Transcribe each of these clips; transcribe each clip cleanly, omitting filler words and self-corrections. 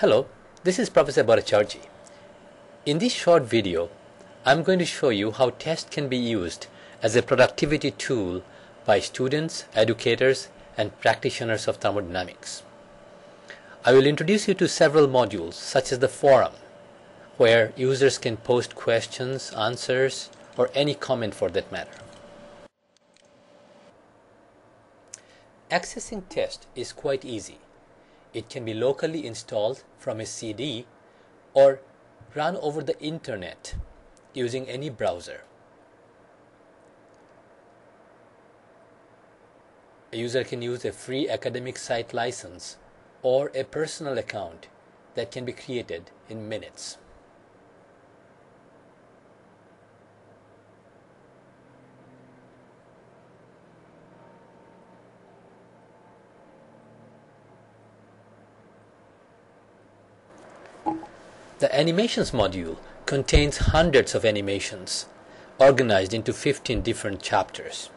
Hello, this is Professor Bhattacharjee. In this short video, I'm going to show you how TEST can be used as a productivity tool by students, educators, and practitioners of thermodynamics. I will introduce you to several modules, such as the forum, where users can post questions, answers, or any comment for that matter. Accessing TEST is quite easy. It can be locally installed from a CD or run over the internet using any browser. A user can use a free academic site license or a personal account that can be created in minutes. The animations module contains hundreds of animations organized into 15 different chapters.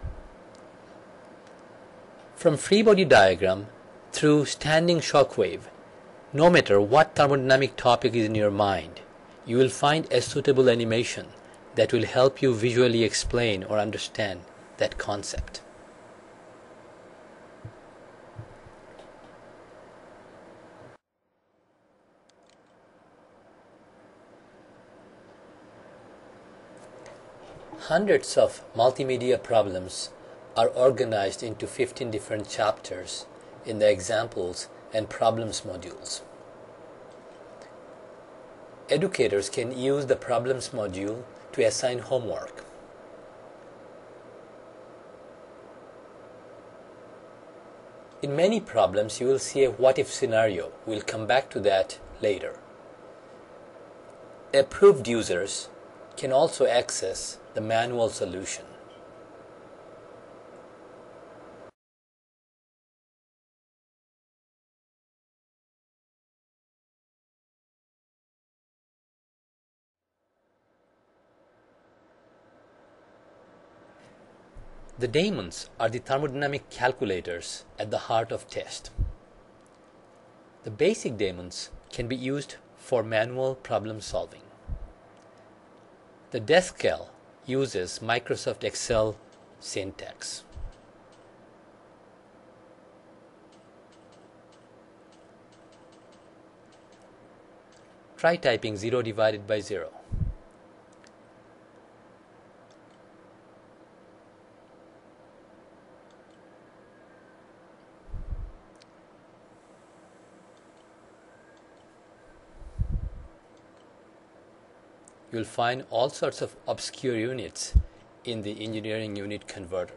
From free body diagram through standing shockwave, no matter what thermodynamic topic is in your mind, you will find a suitable animation that will help you visually explain or understand that concept. Hundreds of multimedia problems are organized into 15 different chapters in the examples and problems modules. Educators can use the problems module to assign homework. In many problems, you will see a what-if scenario. We'll come back to that later. Approved users can also access the manual solution. The daemons are the thermodynamic calculators at the heart of TEST. The basic daemons can be used for manual problem solving. The descal uses Microsoft Excel syntax. Try typing 0 divided by 0. You'll find all sorts of obscure units in the engineering unit converter.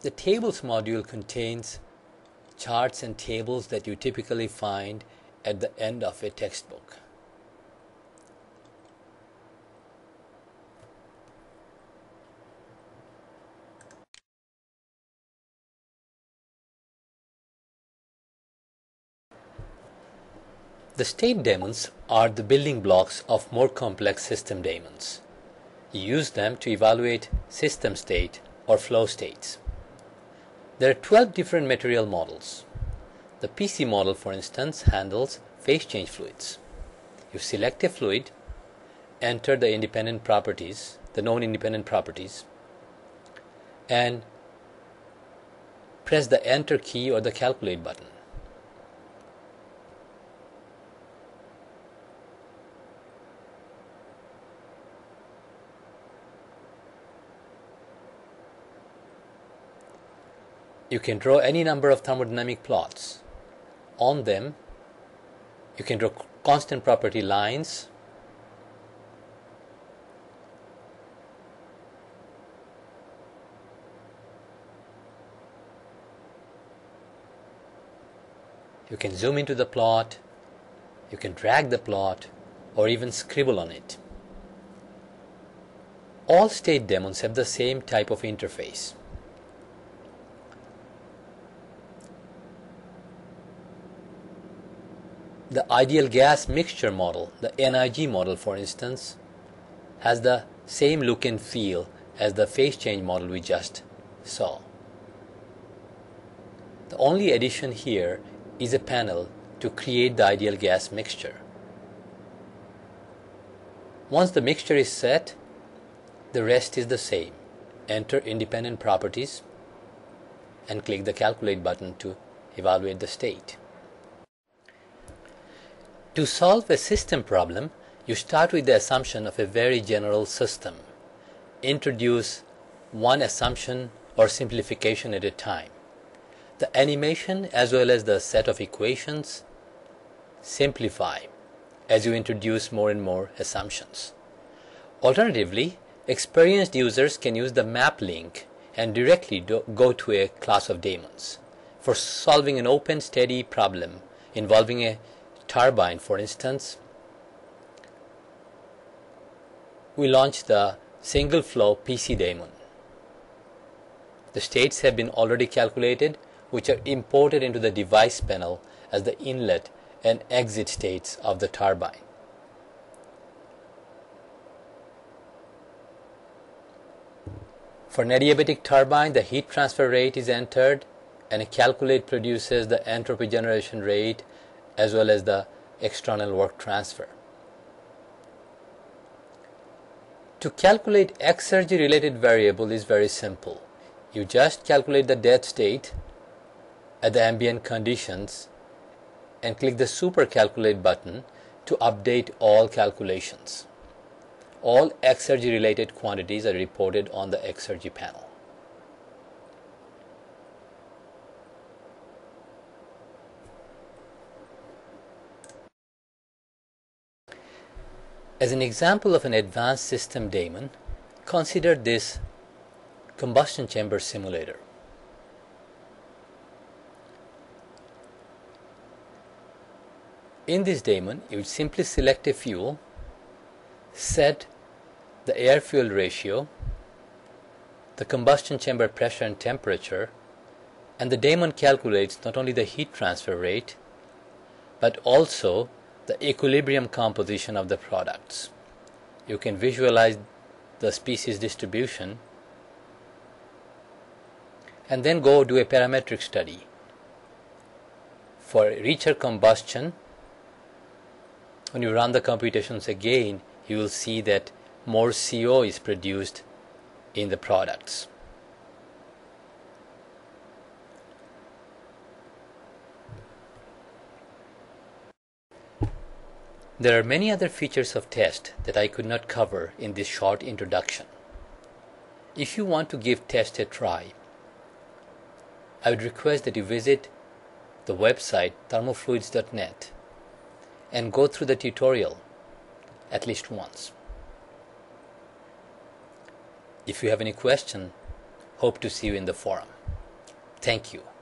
The tables module contains charts and tables that you typically find at the end of a textbook. The state daemons are the building blocks of more complex system daemons. You use them to evaluate system state or flow states. There are 12 different material models. The PC model, for instance, handles phase change fluids. You select a fluid, enter the independent properties, the non-independent properties, and press the enter key or the calculate button. You can draw any number of thermodynamic plots. On them, you can draw constant property lines, you can zoom into the plot, you can drag the plot, or even scribble on it. All state daemons have the same type of interface. The ideal gas mixture model, the NIG model for instance, has the same look and feel as the phase change model we just saw. The only addition here is a panel to create the ideal gas mixture. Once the mixture is set, the rest is the same. Enter independent properties and click the calculate button to evaluate the state. To solve a system problem, you start with the assumption of a very general system. Introduce one assumption or simplification at a time. The animation as well as the set of equations simplify as you introduce more and more assumptions. Alternatively, experienced users can use the map link and directly go to a class of daemons for solving an open steady problem involving a turbine, for instance. We launch the single flow PC daemon. The states have been already calculated, which are imported into the device panel as the inlet and exit states of the turbine. For an adiabatic turbine, the heat transfer rate is entered, and a calculate produces the entropy generation rate as well as the external work transfer. To calculate exergy related variable is very simple. You just calculate the dead state at the ambient conditions and click the super calculate button to update all calculations. All exergy related quantities are reported on the exergy panel. As an example of an advanced system daemon, consider this combustion chamber simulator. In this daemon, you would simply select a fuel, set the air-fuel ratio, the combustion chamber pressure and temperature, and the daemon calculates not only the heat transfer rate, but also the equilibrium composition of the products. You can visualize the species distribution and then go do a parametric study. For richer combustion, when you run the computations again, you will see that more CO is produced in the products. There are many other features of TEST that I could not cover in this short introduction. If you want to give TEST a try, I would request that you visit the website thermofluids.net and go through the tutorial at least once. If you have any question, hope to see you in the forum. Thank you.